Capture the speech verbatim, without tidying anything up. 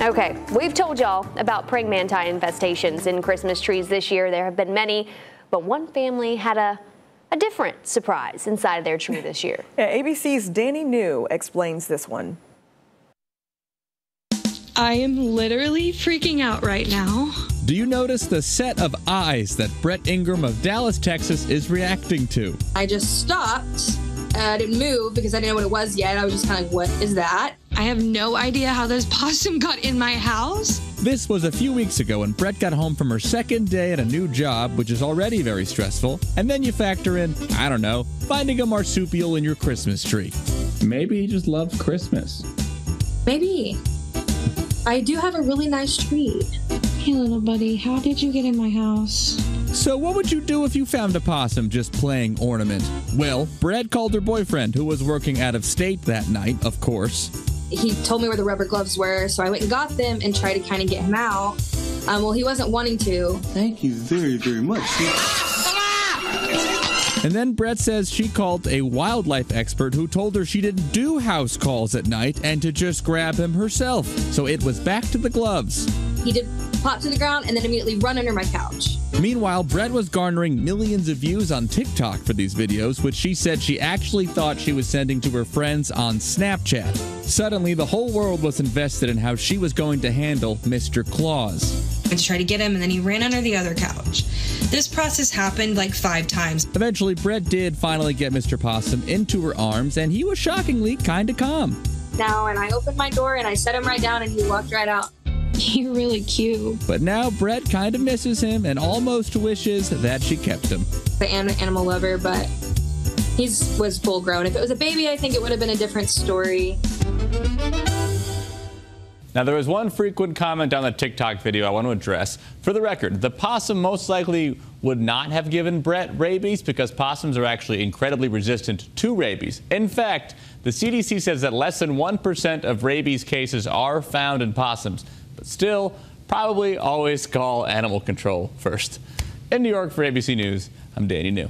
Okay, we've told y'all about praying mantis infestations in Christmas trees this year. There have been many, but one family had a A different surprise inside of their tree this year. Yeah, A B C's Danny New explains this one. I am literally freaking out right now. Do you notice the set of eyes that Brett Ingram of Dallas, Texas is reacting to? I just stopped. Uh, I didn't move because I didn't know what it was yet. I was just kind of like, what is that? I have no idea how this possum got in my house. This was a few weeks ago when Brett got home from her second day at a new job, which is already very stressful. And then you factor in, I don't know, finding a marsupial in your Christmas tree. Maybe he just loves Christmas. Maybe. I do have a really nice tree. Hey, little buddy, how did you get in my house? So what would you do if you found a possum just playing ornament? Well, Brett called her boyfriend, who was working out of state that night, of course. He told me where the rubber gloves were, so I went and got them and tried to kind of get him out. Um, well, he wasn't wanting to. Thank you very, very much. And then Brett says she called a wildlife expert who told her she didn't do house calls at night and to just grab him herself. So it was back to the gloves. He did pop to the ground and then immediately run under my couch. Meanwhile, Brett was garnering millions of views on TikTok for these videos, which she said she actually thought she was sending to her friends on Snapchat. Suddenly, the whole world was invested in how she was going to handle Mister Claus. I tried to get him, and then he ran under the other couch. This process happened like five times. Eventually, Brett did finally get Mister Possum into her arms, and he was shockingly kind of calm. Now, and I opened my door, and I set him right down, and he walked right out. You're really cute. But now Brett kind of misses him and almost wishes that she kept him. I'm an animal lover, but he was full grown. If it was a baby, I think it would have been a different story. Now, there was one frequent comment on the TikTok video I want to address. For the record, the possum most likely would not have given Brett rabies because possums are actually incredibly resistant to rabies. In fact, the C D C says that less than one percent of rabies cases are found in possums. But still, probably always call animal control first. In New York for A B C News, I'm Danny New.